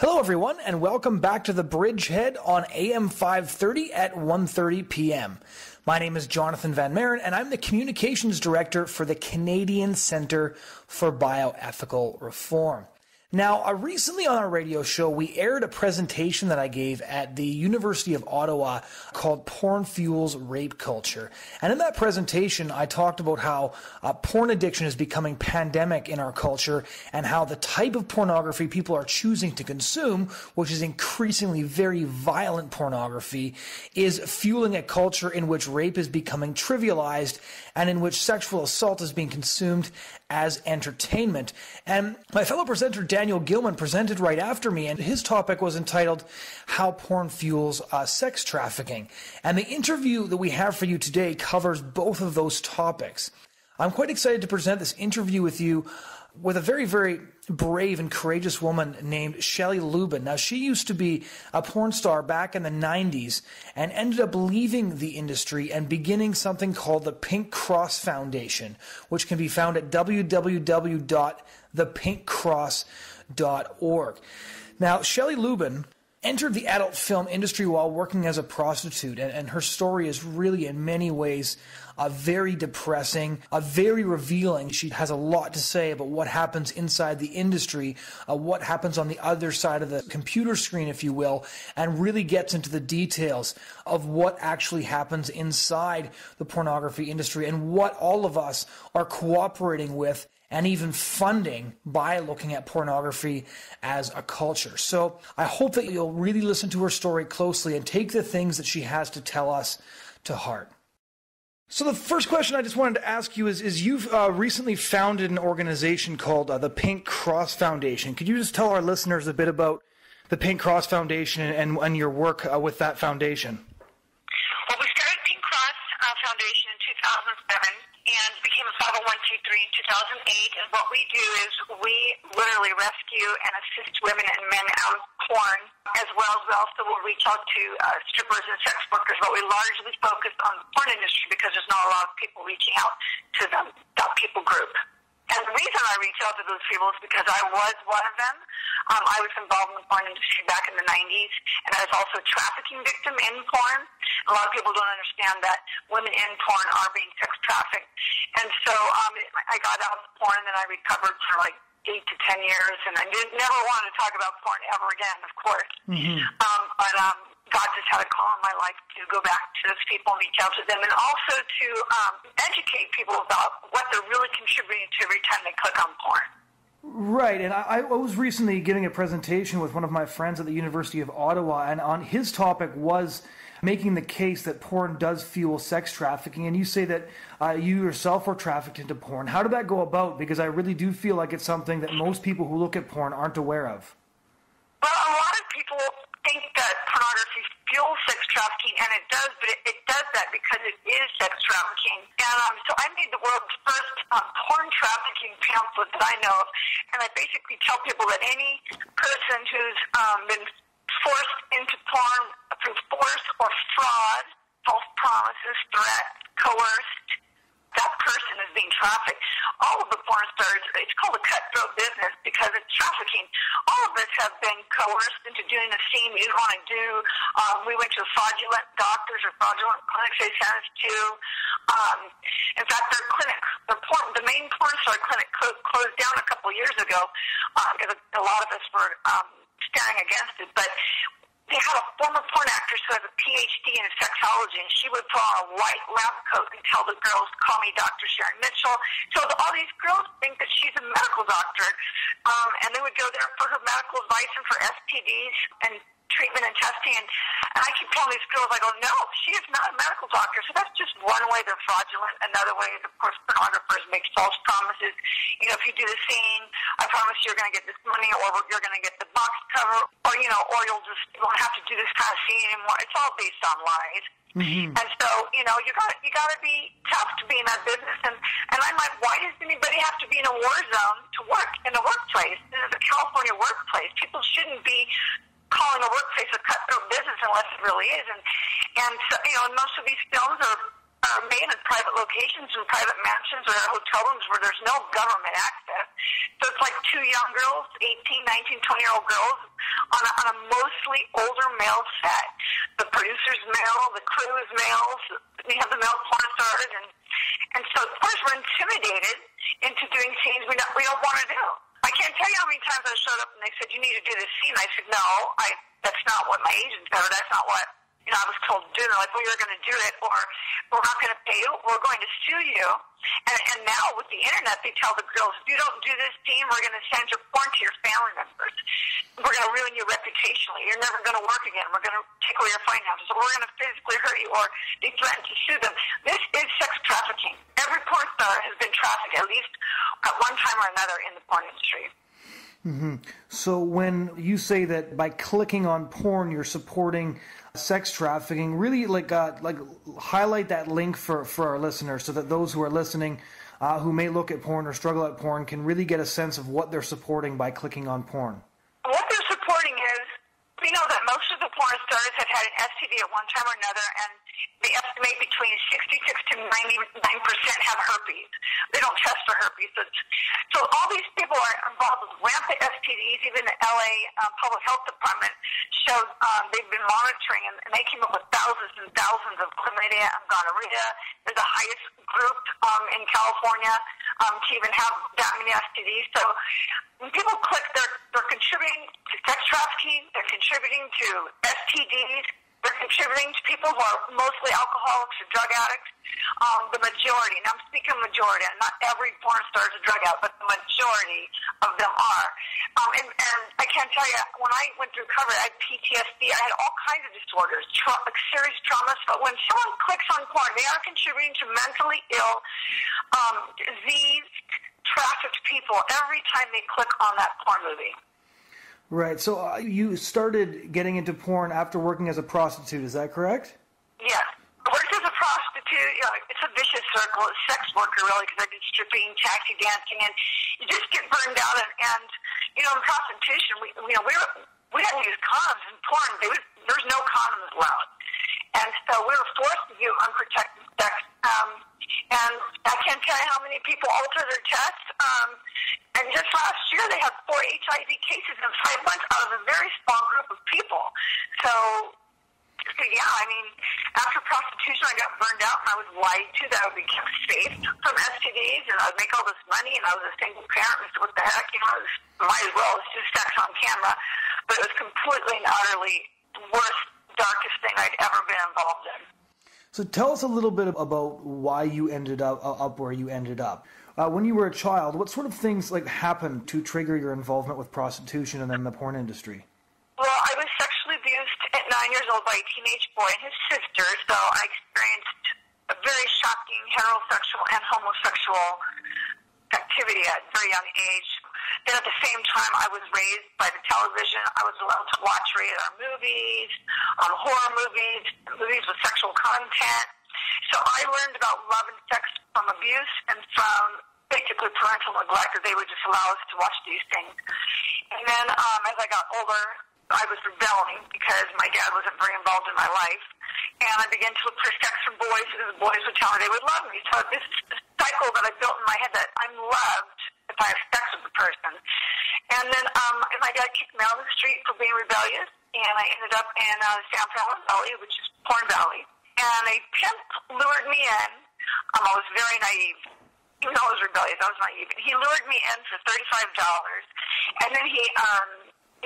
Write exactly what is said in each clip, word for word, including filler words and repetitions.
Hello, everyone, and welcome back to The Bridgehead on A M five thirty at one thirty p m My name is Jonathan Van Maren, and I'm the Communications Director for the Canadian Centre for Bioethical Reform. Now, uh, recently on our radio show, we aired a presentation that I gave at the University of Ottawa called Porn Fuels Rape Culture. And in that presentation, I talked about how uh, porn addiction is becoming pandemic in our culture and how the type of pornography people are choosing to consume, which is increasingly very violent pornography, is fueling a culture in which rape is becoming trivialized and in which sexual assault is being consumed as entertainment. And my fellow presenter, Dan Daniel Gilman, presented right after me, and his topic was entitled How Porn Fuels uh, Sex Trafficking. And the interview that we have for you today covers both of those topics. I'm quite excited to present this interview with you with a very, very brave and courageous woman named Shelley Lubben. Now, she used to be a porn star back in the nineties and ended up leaving the industry and beginning something called the Pink Cross Foundation, which can be found at w w w dot the pink cross dot org. Now, Shelley Lubben entered the adult film industry while working as a prostitute, and, and her story is really, in many ways, a very depressing, a very revealing. She has a lot to say about what happens inside the industry, uh, what happens on the other side of the computer screen, if you will, and really gets into the details of what actually happens inside the pornography industry and what all of us are cooperating with and even funding by looking at pornography as a culture. So I hope that you'll really listen to her story closely and take the things that she has to tell us to heart. So the first question I just wanted to ask you is, is you've uh, recently founded an organization called uh, the Pink Cross Foundation. Could you just tell our listeners a bit about the Pink Cross Foundation and, and your work uh, with that foundation? Well, we started Pink Cross uh, Foundation in two thousand seven. And became a five oh one c three in two thousand eight. And what we do is we literally rescue and assist women and men out of porn, as well as we also will reach out to uh, strippers and sex workers. But we largely focus on the porn industry because there's not a lot of people reaching out to them, that people group. And the reason I reach out to those people is because I was one of them. Um, I was involved in the porn industry back in the nineties, and I was also a trafficking victim in porn. A lot of people don't understand that women in porn are being sex trafficked. And so um, I got out of porn, and then I recovered for like eight to ten years, and I didn't, never wanted to talk about porn ever again, of course. Mm-hmm. um, but um, God just had a call in my life to go back to those people and reach out to them, and also to um, educate people about what they're really contributing to every time they click on porn. Right, and I, I was recently giving a presentation with one of my friends at the University of Ottawa, and on his topic was making the case that porn does fuel sex trafficking, and you say that uh, you yourself were trafficked into porn. How did that go about? Because I really do feel like it's something that most people who look at porn aren't aware of. Well, a lot of people think that pornography fuels sex trafficking, and it does, but it, it does that because it is sex trafficking. And um, so I made the world's first um, porn trafficking pamphlet that I know of, and I basically tell people that any person who's um, been forced into porn through force or fraud, false promises, threats, coerced, that person is being trafficked. All of the porn stars, it's called a cutthroat business because it's trafficking. All of us have been coerced into doing a scene we didn't want to do. Um, we went to fraudulent doctors or fraudulent clinics they sent us to. Um, in fact, their clinic, their porn, the main porn star clinic clo closed down a couple years ago because um, a lot of us were um, standing against it. But they had a former porn actress who has a P H D in sexology, and she would put on a white lab coat and tell the girls, call me Doctor Sharon Mitchell. So all these girls think that she's a medical doctor, um, and they would go there for her medical advice and for S T Ds and treatment and testing. And, and I keep telling these girls, I go, no, she is not a medical doctor. So that's just one way they're fraudulent. Another way is, of course, pornographers make false promises. You know, if you do the scene, I promise you're going to get this money, or you're going to get the box cover, or, you know, or you'll just you won't have to do this kind of scene anymore. It's all based on lies. Mm-hmm. And so, you know, you got you got to be tough to be in that business. And, and I'm like, why does anybody have to be in a war zone to work in the workplace? This is a California workplace. People shouldn't be calling a workplace a cutthroat business unless it really is. And, and so, you know, most of these films are, are made in private locations and private mansions or hotel rooms where there's no government access. So it's like two young girls, eighteen, nineteen, twenty-year-old girls, on a, on a mostly older male set. The producer's male, the crew is males, we have the male porn stars, and, and so of course we're intimidated into doing scenes we don't, we don't want to do. I can't tell you how many times I showed up and they said, you need to do this scene. I said, no, I, that's not what my agent said, or that's not what, you know, I was told to do. They're like, well, you're going to do it, or we're not going to pay you, we're going to sue you. And, and now with the internet, they tell the girls, if you don't do this scene, we're going to send your porn to your family members. We're going to ruin you reputationally. You're never going to work again. We're going to take away your finances, or we're going to physically hurt you, or they threaten to sue them. This is sex trafficking. Every porn star has been trafficked, at least at one time or another, in the porn industry. Mm-hmm. So when you say that by clicking on porn, you're supporting sex trafficking, really like uh, like highlight that link for, for our listeners so that those who are listening uh, who may look at porn or struggle at porn can really get a sense of what they're supporting by clicking on porn. What they're supporting is, we know that most of the porn stars have had an S T D at one time or another, and they estimate between sixty-six to ninety-nine percent have herpes. They don't test for herpes. So all these people are involved with rampant S T Ds. Even the L A uh, Public Health Department showed um, they've been monitoring, and, and they came up with thousands and thousands of chlamydia and gonorrhea. They're the highest group um, in California um, to even have that many S T Ds. So when people click, they're, they're contributing to sex trafficking. They're contributing to S T Ds. They're contributing to people who are mostly alcoholics or drug addicts. Um, the majority, and I'm speaking majority, and not every porn star is a drug addict, but the majority of them are. Um, and, and I can't tell you, when I went through COVID, I had P T S D. I had all kinds of disorders, tra- serious traumas. But when someone clicks on porn, they are contributing to mentally ill, um, diseased, trafficked people every time they click on that porn movie. Right. So uh, you started getting into porn after working as a prostitute. Is that correct? Yes. I worked as a prostitute. You know, it's a vicious circle. It's sex worker, really, because I did stripping, taxi dancing, and you just get burned out. And, and you know, in prostitution, we you know we were, we had to use condoms. In porn, there was there's no condoms allowed, and so we were forced to do unprotected sex. Um, and I can't tell you how many people alter their tests. Um, And just last year, they had four H I V cases in five months out of a very small group of people. So, so yeah, I mean, after prostitution, I got burned out, and I was lied to that I would be kept safe from S T Ds, and I would make all this money, and I was a single parent, and so what the heck, you know, I was, might as well, it's just sex on camera. But it was completely and utterly the worst, darkest thing I'd ever been involved in. So tell us a little bit about why you ended up, up where you ended up. Uh, when you were a child, what sort of things like happened to trigger your involvement with prostitution and then the porn industry? Well, I was sexually abused at nine years old by a teenage boy and his sister, so I experienced a very shocking heterosexual and homosexual activity at a very young age. Then at the same time, I was raised by the television. I was allowed to watch rated R movies, um, horror movies, movies with sexual content. So I learned about love and sex from abuse and from basically parental neglect, that they would just allow us to watch these things. And then um, as I got older, I was rebelling because my dad wasn't very involved in my life. And I began to look for sex from boys because the boys would tell me they would love me. So this cycle that I built in my head that I'm loved if I have sex with the person. And then um, my dad kicked me out of the street for being rebellious, and I ended up in uh, San Fernando Valley, which is Porn Valley. And a pimp lured me in. Um, I was very naive. Even though I was rebellious, I was naive. And he lured me in for thirty-five dollars. And then he, um,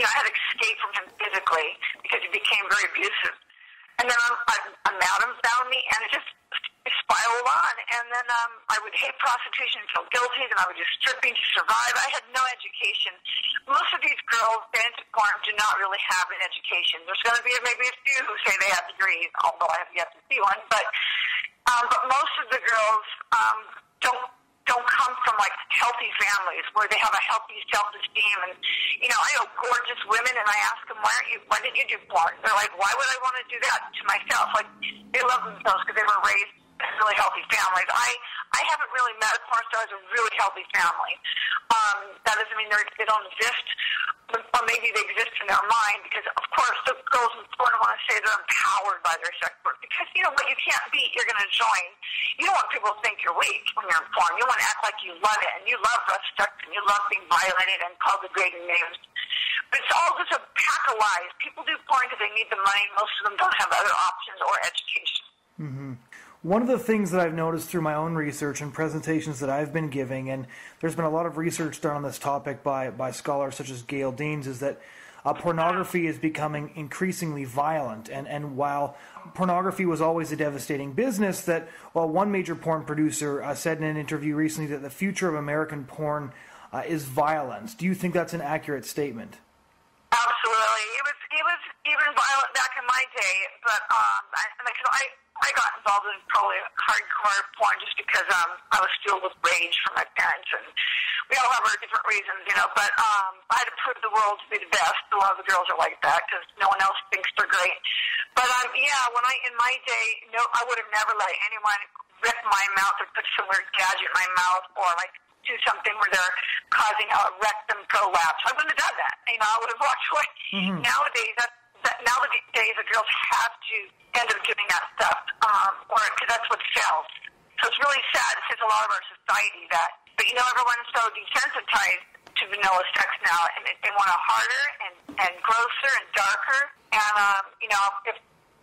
you know, I had to escape from him physically because he became very abusive. And then um, I, a madam found me, and it just spiraled on. And then um, I would hate prostitution and feel guilty, and I would just stripping to survive. I had no education. Most of these girls that into porn do not really have an education. There's going to be maybe a few who say they have degrees, although I have yet to see one. But um, but most of the girls um, don't don't come from like healthy families where they have a healthy self-esteem. And you know, I know gorgeous women, and I ask them, why aren't you? Why didn't you do porn? They're like, why would I want to do that to myself? Like they love themselves because they were raised in really healthy families. I I haven't really met a porn star as a really healthy family. Um, that doesn't mean they don't exist, or maybe they exist in their mind, because of course the girls in porn want to say they're empowered by their sex work, because you know what you can't beat, you're going to join. You don't want people to think you're weak when you're in porn. You want to act like you love it, and you love rough sex, and you love being violated and called degrading names. But it's all just a pack of to lies. People do porn because they need the money. Most of them don't have other options or education. Mm-hmm. One of the things that I've noticed through my own research and presentations that I've been giving, and there's been a lot of research done on this topic by, by scholars such as Gail Deans, is that uh, pornography is becoming increasingly violent. And, and while pornography was always a devastating business, that well, one major porn producer uh, said in an interview recently that the future of American porn uh, is violence. Do you think that's an accurate statement? Absolutely. It was, it was even violent back in my day, but um, I, I, I I got involved in probably hardcore porn just because um, I was filled with rage from my parents, and we all have our different reasons, you know, but um, I had to prove the world to be the best. A lot of the girls are like that because no one else thinks they're great. But um, yeah, when I, in my day, no, I would have never let anyone rip my mouth or put some weird gadget in my mouth or like do something where they're causing a rectum prolapse. I wouldn't have done that. You know, I would have walked away. Mm-hmm. Nowadays, that's That nowadays the girls have to end up doing that stuff, um, or because that's what sells. So it's really sad. It says a lot of our society that, but you know, everyone's so desensitized to vanilla sex now, and they, they want it harder and, and grosser and darker. And um, you know, if,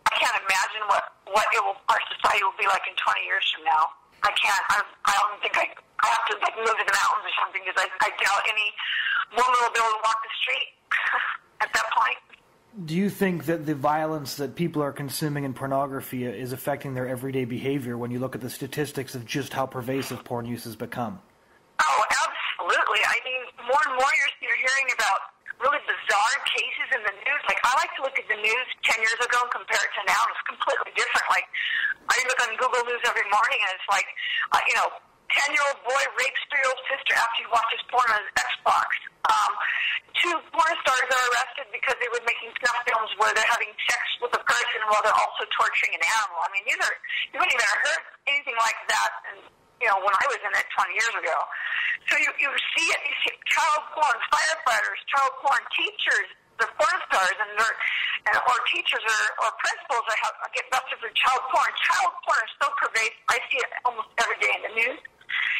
I can't imagine what what it will, our society will be like in twenty years from now. I can't. I, I don't think I. I have to like move to the mountains or something because I, I doubt any woman will be able to walk the street at that point. Do you think that the violence that people are consuming in pornography is affecting their everyday behavior when you look at the statistics of just how pervasive porn use has become? Oh, absolutely. I mean, more and more you're, you're hearing about really bizarre cases in the news. Like, I like to look at the news ten years ago and compare it to now, and it's completely different. Like, I look on Google News every morning, and it's like, uh, you know, ten-year-old boy rapes three-year-old sister after he watches porn on his Xbox. Um, two porn stars are arrested because they were making snuff films where they're having sex with a person while they're also torturing an animal. I mean, these are, you wouldn't even have heard anything like that, and, you know, when I was in it twenty years ago. So you, you see it, you see child porn, firefighters, child porn teachers, they're porn stars, and they're, and, or teachers or, or principals that have, get busted for child porn. Child porn is so pervasive. I see it almost every day in the news.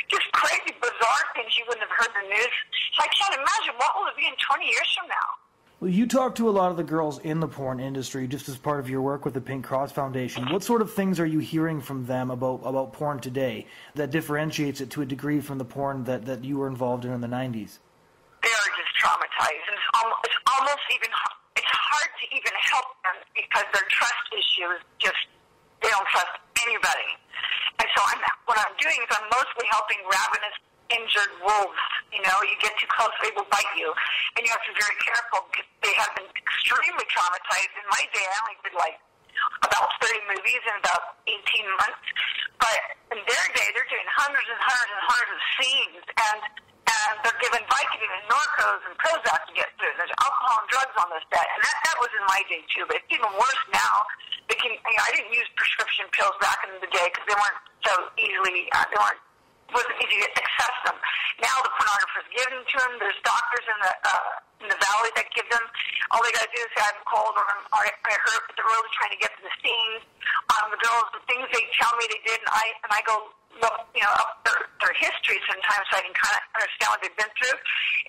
Just crazy, bizarre things you wouldn't have heard in the news. So I can't imagine what will it be in twenty years from now. Well, you talk to a lot of the girls in the porn industry just as part of your work with the Pink Cross Foundation. What sort of things are you hearing from them about, about porn today that differentiates it to a degree from the porn that, that you were involved in in the nineties? They are just traumatized. And it's, almost, it's almost even, it's hard to even help them because their trust issue is just, they don't trust anybody. And so I'm, what I'm doing is I'm mostly helping ravenous, injured wolves. You know, you get too close, they will bite you. And you have to be very careful because they have been extremely traumatized. In my day, I only did like about thirty movies in about eighteen months. But in their day, they're doing hundreds and hundreds and hundreds of scenes. And, and they're given Vicodin and Norcos and Prozac to get through. There's alcohol and drugs on this set. And that, that was in my day, too. But it's even worse now. They can, you know, I didn't use prescription pills back in the day because they weren't so easily, uh, they weren't, wasn't easy to access them. Now the pornographers give them to them. There's doctors in the uh, in the valley that give them. All they got to do is say, I'm cold or I'm or I hurt, but they're really trying to get to the scenes. Um, the girls, the things they tell me they did, and I and I go look, you know, up their, their history sometimes so I can kind of understand what they've been through.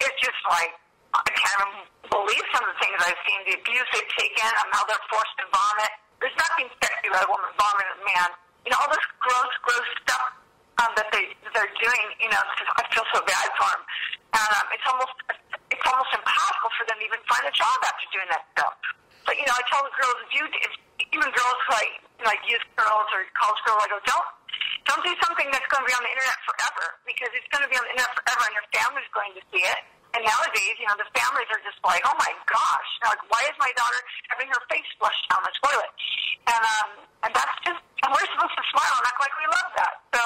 It's just like, I can't even believe some of the things I've seen, the abuse they've taken, and how they're forced to vomit. There's nothing sexy about a woman vomiting a man. You know, all this gross, gross stuff um, that they they're doing. You know, it's just, I feel so bad for them. And um, it's almost it's almost impossible for them to even find a job after doing that stuff. But you know, I tell the girls, if you if, even girls like like youth girls or college girls, I go, don't don't do something that's going to be on the internet forever because it's going to be on the internet forever, and your family's going to see it. And nowadays, you know, the families are just like, oh my gosh, like, why is my daughter having her face flushed down the toilet? And um, and that's just, and we're supposed to smile and act like we love that. So,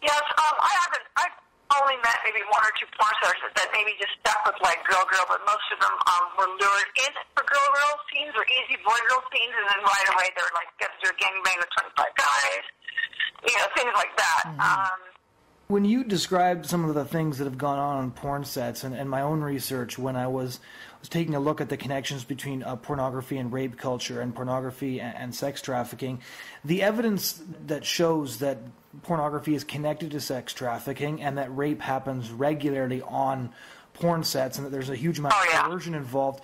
yes, um, I haven't, I've only met maybe one or two porn stars that, that maybe just stuck with like girl girl, but most of them um, were lured in for girl girl scenes or easy boy girl scenes, and then right away they're like, get to a gangbang with twenty-five guys, you know, things like that. Mm-hmm. Um, When you described some of the things that have gone on on porn sets and, and my own research when I was, was taking a look at the connections between uh, pornography and rape culture and pornography and, and sex trafficking, the evidence that shows that pornography is connected to sex trafficking and that rape happens regularly on porn sets and that there's a huge amount oh, yeah. of coercion involved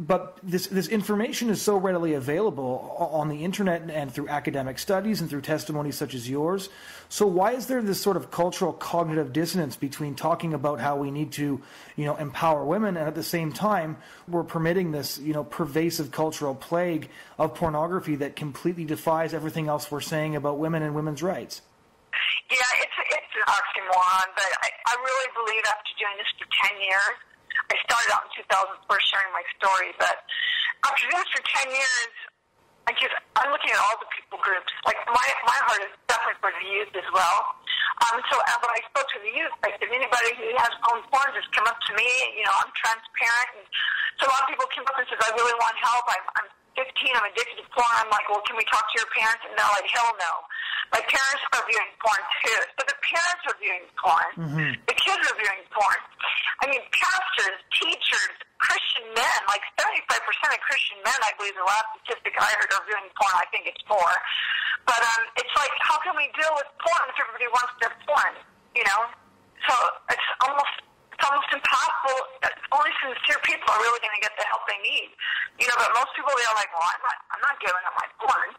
But this, this information is so readily available on the internet and through academic studies and through testimonies such as yours. So why is there this sort of cultural cognitive dissonance between talking about how we need to, you know, empower women, and at the same time we're permitting this, you know, pervasive cultural plague of pornography that completely defies everything else we're saying about women and women's rights? Yeah, it's, it's an oxymoron, but I, I really believe after doing this for ten years, I started out in two thousand four sharing my story, but after doing this for ten years, I just, I'm looking at all the people groups. Like, my, my heart is definitely for the youth as well. Um, so when I spoke to the youth, I said, anybody who has own porn, just come up to me. You know, I'm transparent. And so a lot of people came up and said, I really want help. I'm, I'm fifteen. I'm addicted to porn. I'm like, well, can we talk to your parents? And they're like, hell no. My parents are viewing porn, too. So the parents are viewing porn. Mm-hmm. The kids are viewing porn. I mean, pastors, teachers, Christian men, like seventy-five percent of Christian men, I believe the last statistic I heard, are viewing porn. I think it's more. But um, it's like, how can we deal with porn if everybody wants their porn, you know? So it's almost, it's almost impossible. Only sincere people are really going to get the help they need. You know, but most people, they're like, well, I'm not, I'm not giving up my porn,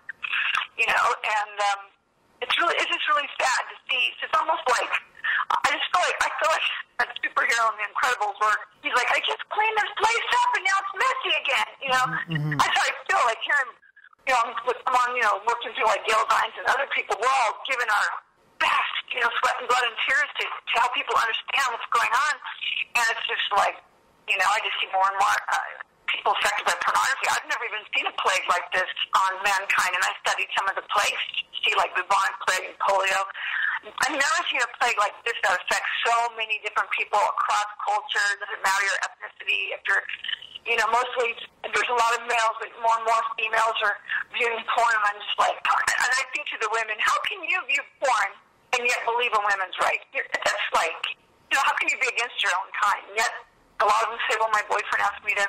you know, and... Um, It's really, it's just really sad to see. It's almost like, I just feel like, I feel like that superhero in The Incredibles where he's like, I just cleaned this place up and now it's messy again, you know? Mm-hmm. I try to feel like here I'm, you know, I'm with someone, you know, working through like Gail Deans and other people, we're all giving our best, you know, sweat and blood and tears to, to help people understand what's going on. And it's just like, you know, I just see more and more uh, people affected by pornography. I've never even seen a plague like this on mankind, and I studied some of the plagues. See, like bubonic plague and polio. I've never seen a plague like this that affects so many different people across culture. It doesn't matter your ethnicity. If you're, you know, mostly there's a lot of males, but more and more females are viewing porn. And I'm just like, and I think to the women, how can you view porn and yet believe in women's rights? That's like, you know, how can you be against your own kind? And yet a lot of them say, well, my boyfriend asked me to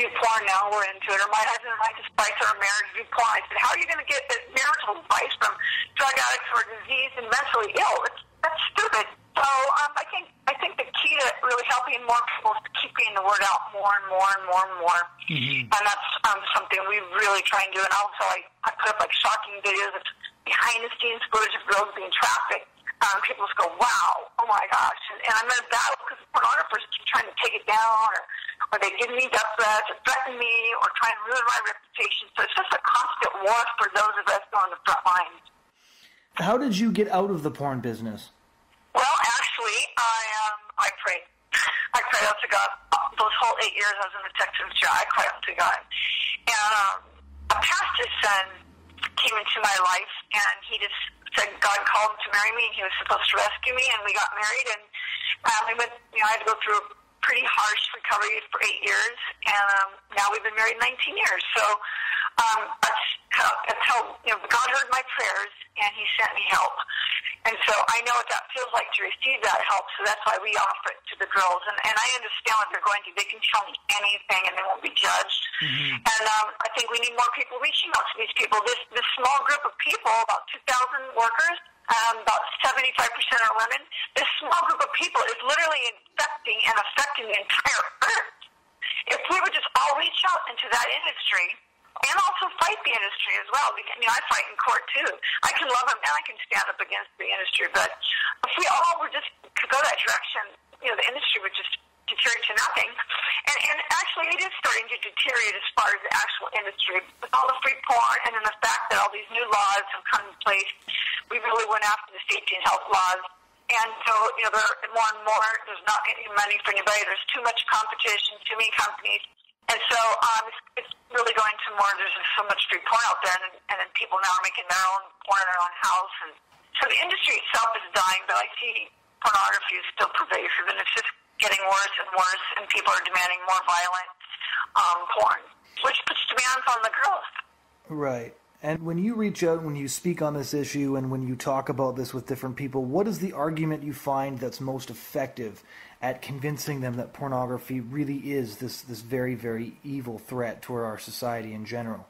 do porn, now we're into it. Or my husband and I just fight for our marriage, do porn. I said, how are you going to get this marital advice from drug addicts or diseased and mentally ill? It's, that's stupid. So um, I think I think the key to really helping more people is keep getting the word out more and more and more and more. Mm-hmm. And that's um, something we really try and do. And also I, I put up like shocking videos of behind-the-scenes footage of girls being trafficked. Um, people just go, wow, oh my gosh. And, and I'm in a battle because pornographers keep trying to take it down, or, or they give me death threats or threaten me or try and ruin my reputation. So it's just a constant war for those of us on the front lines. How did you get out of the porn business? Well, actually, I um, I prayed. I prayed out to God. Those whole eight years I was in the tech industry, I cried out to God. And um, a pastor's son came into my life, and he just said God called him to marry me, and he was supposed to rescue me, and we got married, and um, we went, you know, I had to go through a pretty harsh recovery for eight years, and um, now we've been married nineteen years, so um, that's, how, that's how, you know, God heard my prayers, and he sent me help, and so I know what that feels like to receive that help, so that's why we offer it to the girls, and, and I understand what they're going through. They can tell me anything, and they won't be judged. Mm-hmm. And um, I think we need more people reaching out to these people. This this small group of people, about two thousand workers, um, about seventy-five percent are women. This small group of people is literally infecting and affecting the entire earth. If we would just all reach out into that industry and also fight the industry as well. Because, you know, I fight in court, too. I can love them and I can stand up against the industry. But if we all were just to go that direction, you know, the industry would just deteriorate to nothing. And, and actually, it is starting to deteriorate as far as the actual industry. With all the free porn and then the fact that all these new laws have come in place, we really went after the safety and health laws. And so, you know, there are more and more, there's not any money for anybody. There's too much competition, too many companies. And so um, it's, it's really going to more, there's just so much free porn out there. And, and then people now are making their own porn in their own house. And so the industry itself is dying, but I see pornography is still pervasive. And it's just getting worse and worse, and people are demanding more violent um, porn, which puts demands on the girls. Right. And when you reach out, when you speak on this issue, and when you talk about this with different people, what is the argument you find that's most effective at convincing them that pornography really is this, this very, very evil threat toward our society in general?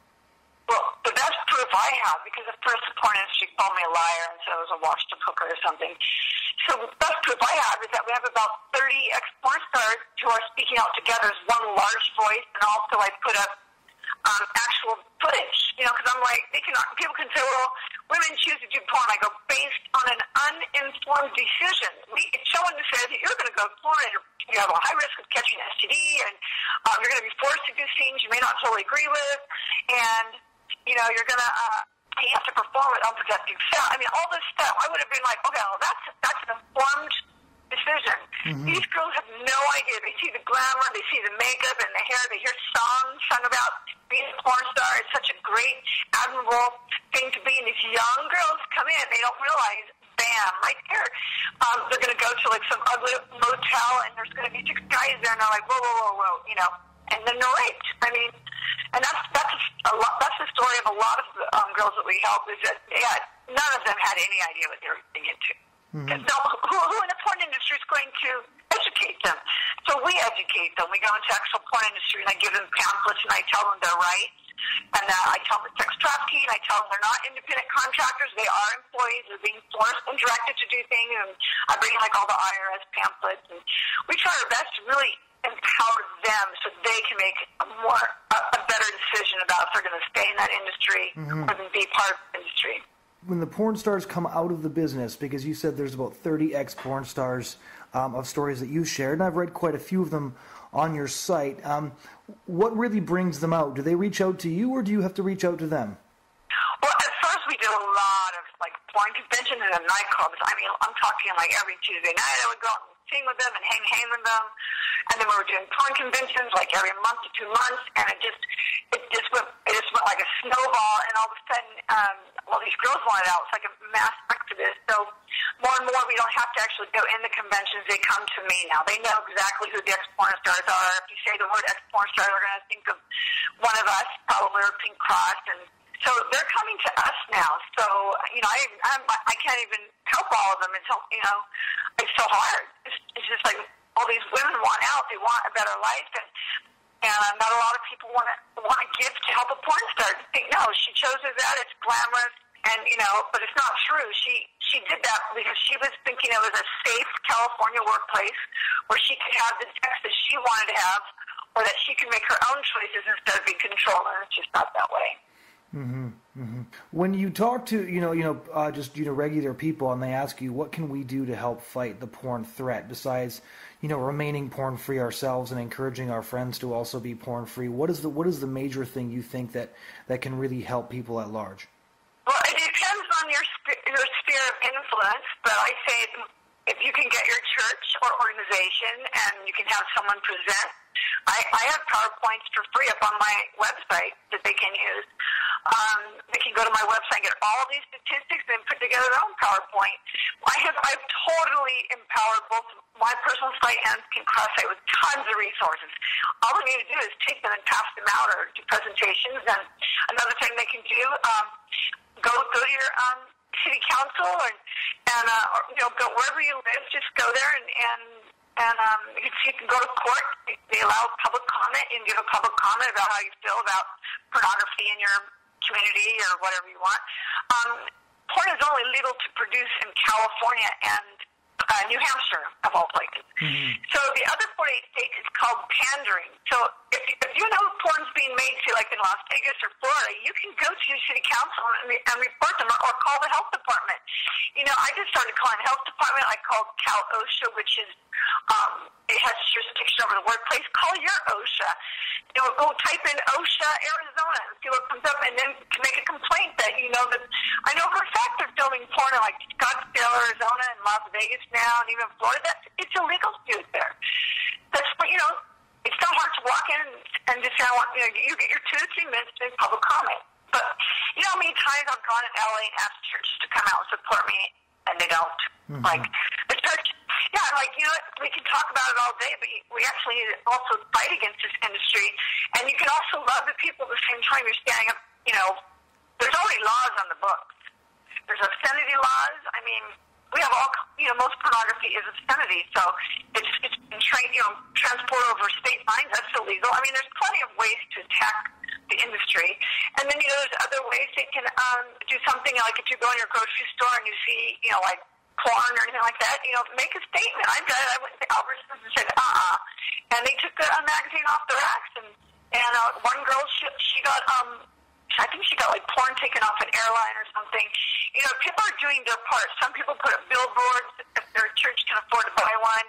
Well, the best proof I have, because at first the porn industry called me a liar and said I was a washed-up hooker or something. So the best proof I have is that we have about thirty ex-porn stars who are speaking out together as one large voice, and also I put up um, actual footage, you know, because I'm like, they cannot, people can say, well, women choose to do porn. I go, based on an uninformed decision. We, if someone says that you're going to go porn and you're, you have a high risk of catching S T D, and um, you're going to be forced to do things you may not totally agree with, and, you know, you're going to... Uh, you have to perform at unprotected sex. I mean, all this stuff, I would have been like, okay, well, that's, that's an informed decision. Mm-hmm. These girls have no idea. They see the glamour, they see the makeup and the hair, they hear songs sung about being a porn star. It's such a great, admirable thing to be. And these young girls come in, they don't realize, bam, right there. Um, they're going to go to, like, some ugly motel, and there's going to be six guys there, and they're like, whoa, whoa, whoa, whoa, you know. And then they're raped. I mean, and that's that's a lot, that's the story of a lot of the, um, girls that we help, is that they had, none of them had any idea what they were getting into. Mm-hmm. No, who, who in the porn industry is going to educate them? So we educate them. We go into actual porn industry, and I give them pamphlets, and I tell them their rights, and uh, I tell them sex trafficking, and I tell them they're not independent contractors. They are employees. They're being forced and directed to do things. And I bring, like, all the I R S pamphlets, and we try our best to really empower them so they can make a more a, a better decision about if they're going to stay in that industry, mm-hmm. or be part of the industry. When the porn stars come out of the business, because you said there's about thirty ex-porn stars um, of stories that you shared, and I've read quite a few of them on your site, um, what really brings them out? Do they reach out to you, or do you have to reach out to them? Well, at first we did a lot of, like, porn conventions and nightclubs. I mean, I'm talking, like, every Tuesday night I would go out and sing with them and hang hang with them. And then we were doing porn conventions, like, every month to two months, and it just it just went it just went like a snowball. And all of a sudden, um, all these girls wanted out. It's like a mass exodus. So more and more, we don't have to actually go in the conventions. They come to me now. They know exactly who the ex-porn stars are. If you say the word ex-porn star, they're going to think of one of us, probably, or Pink Cross. And so they're coming to us now. So, you know, I I'm, I can't even help all of them. It's, you know, it's so hard. It's, it's just like, all these women want out. They want a better life, and and not a lot of people want to want to give to help a porn star. To think, no, she chose that. It's glamorous, and you know, but it's not true. She she did that because she was thinking it was a safe California workplace where she could have the sex that she wanted to have, or that she could make her own choices instead of being controlled. And it's just not that way. Mm-hmm. Mm-hmm. When you talk to, you know, you know, uh, just, you know, regular people, and they ask you, what can we do to help fight the porn threat besides, you know, remaining porn free ourselves and encouraging our friends to also be porn free? What is the what is the major thing you think that that can really help people at large? Well, it depends on your your sphere of influence, but I say if you can get your church or organization and you can have someone present. I, I have PowerPoints for free up on my website that they can use. Um, they can go to my website and get all these statistics and put together their own PowerPoint. I have I've totally empowered both my personal site and Pink Cross site with tons of resources. All they need to do is take them and pass them out or do presentations. And another thing they can do, um, go go to your um, city council and and uh, or, you know, go wherever you live. Just go there and. and And um, you can go to court. They allow public comment. You can give a public comment about how you feel about pornography in your community or whatever you want. Um, porn is only legal to produce in California and uh, New Hampshire, of all places. Mm-hmm. So the other forty-eight states is called pandering. So if, if you know porn's being made, say, like in Las Vegas or Florida, you can go to your city council and, re and report them, or, or call the health department. You know, I just started calling the health department. I called Cal OSHA, which is Um, it has jurisdiction over the workplace. Call your OSHA. You know, go type in OSHA Arizona and see what comes up, and then make a complaint that, you know, that I know for a fact they're filming porn in, like, Scottsdale, Arizona, and Las Vegas now, and even Florida. That's, it's illegal to do it there. That's what, you know, it's not hard to walk in and just say, I want, you know, you get your two to three minutes to make public comment. But, you know how many times I've gone to L A and asked churches to come out and support me, and they don't. Mm-hmm. Like, the church... Yeah, like, you know, we can talk about it all day, but we actually need to also fight against this industry. And you can also love the people at the same time you're standing up. You know, there's already laws on the books. There's obscenity laws. I mean, we have all, you know, most pornography is obscenity. So it's, it's been trained, you know, transport over state lines. That's illegal. I mean, there's plenty of ways to attack the industry. And then, you know, there's other ways they can um, do something. Like if you go in your grocery store and you see, you know, like, porn or anything like that, you know, make a statement. I'm done. I went to Albertsons and said, uh-uh. And they took the magazine off the racks, and, and uh, one girl, she, she got, um, I think she got, like, porn taken off an airline or something. You know, people are doing their part. Some people put up billboards if their church can afford to buy one.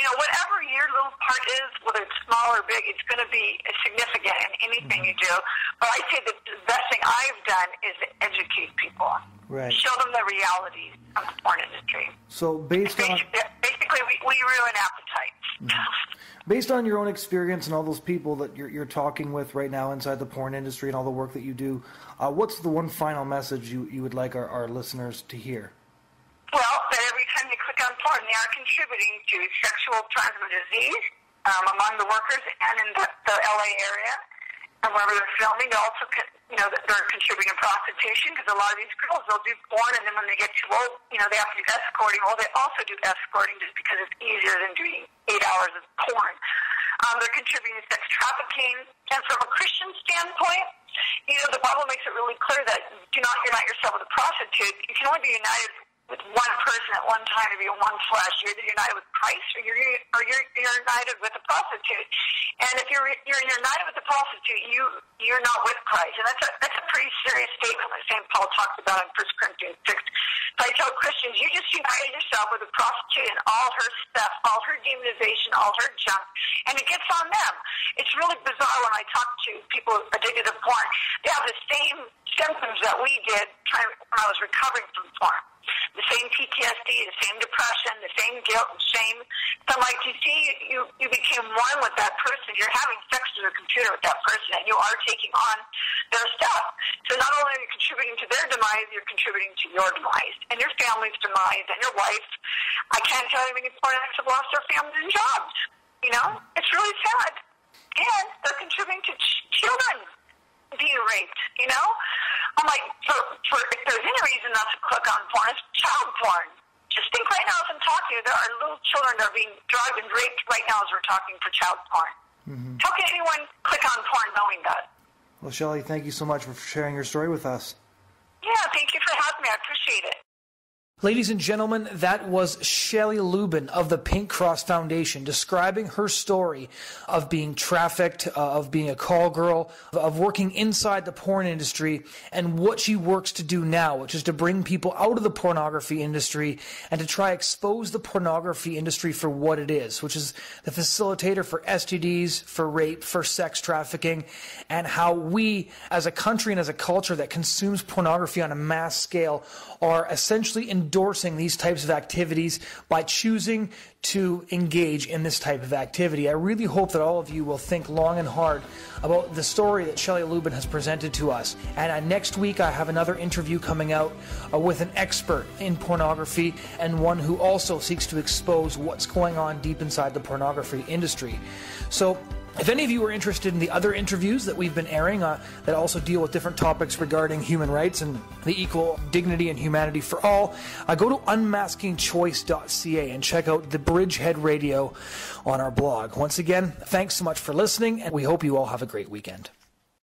You know, whatever your little part is, whether it's small or big, it's going to be significant in anything mm-hmm. you do. But I say that the best thing I've done is educate people. Right. Show them the realities of the porn industry. So based on... Basically, we, we ruin appetites. Mm-hmm. Based on your own experience and all those people that you're, you're talking with right now inside the porn industry and all the work that you do, uh, what's the one final message you, you would like our, our listeners to hear? Well, that every time they click on porn, they are contributing to sexual transmitted disease um, among the workers and in the, the L A area. And wherever they're filming, they also, con- you know, they're contributing to prostitution, because a lot of these girls, they'll do porn, and then when they get too old, you know, they have to do escorting. Well, they also do escorting just because it's easier than doing eight hours of porn. Um, they're contributing to sex trafficking. And from a Christian standpoint, you know, the Bible makes it really clear that do not unite yourself with a prostitute. You can only be united with one person at one time to be in one flesh. You're either united with Christ or you're or you're, you're united with a prostitute. And if you're you're united with a prostitute, you you're not with Christ. And that's a that's a pretty serious statement that Saint Paul talks about in First Corinthians six. So I tell Christians, you just united yourself with a prostitute and all her stuff, all her demonization, all her junk, and it gets on them. It's really bizarre when I talk to people addicted to porn. They have the same symptoms that we did trying, when I was recovering from porn. The same P T S D, the same depression, the same guilt and shame. So, like, you see, you, you became one with that person. You're having sex through the computer with that person, and you are taking on their stuff. So not only are you contributing to their demise, you're contributing to your demise and your family's demise and your wife. I can't tell you how many porn addicts have lost their families and jobs. You know? It's really sad. And they're contributing to ch- children being raped, you know? I'm like, for, for if there's any reason not to click on porn, it's child porn. Just think right now as I'm talking, there are little children that are being drugged and raped right now as we're talking for child porn. Mm-hmm. How can anyone click on porn knowing that? Well, Shelley, thank you so much for sharing your story with us. Yeah, thank you for having me. I appreciate it. Ladies and gentlemen, that was Shelley Lubben of the Pink Cross Foundation describing her story of being trafficked, uh, of being a call girl, of, of working inside the porn industry, and what she works to do now, which is to bring people out of the pornography industry and to try expose the pornography industry for what it is, which is the facilitator for S T Ds, for rape, for sex trafficking, and how we as a country and as a culture that consumes pornography on a mass scale are essentially in endorsing these types of activities by choosing to engage in this type of activity. I really hope that all of you will think long and hard about the story that Shelley Lubben has presented to us. And uh, next week, I have another interview coming out uh, with an expert in pornography and one who also seeks to expose what's going on deep inside the pornography industry. So, if any of you are interested in the other interviews that we've been airing uh, that also deal with different topics regarding human rights and the equal dignity and humanity for all, uh, go to unmasking choice dot c a and check out the Bridgehead Radio on our blog. Once again, thanks so much for listening, and we hope you all have a great weekend.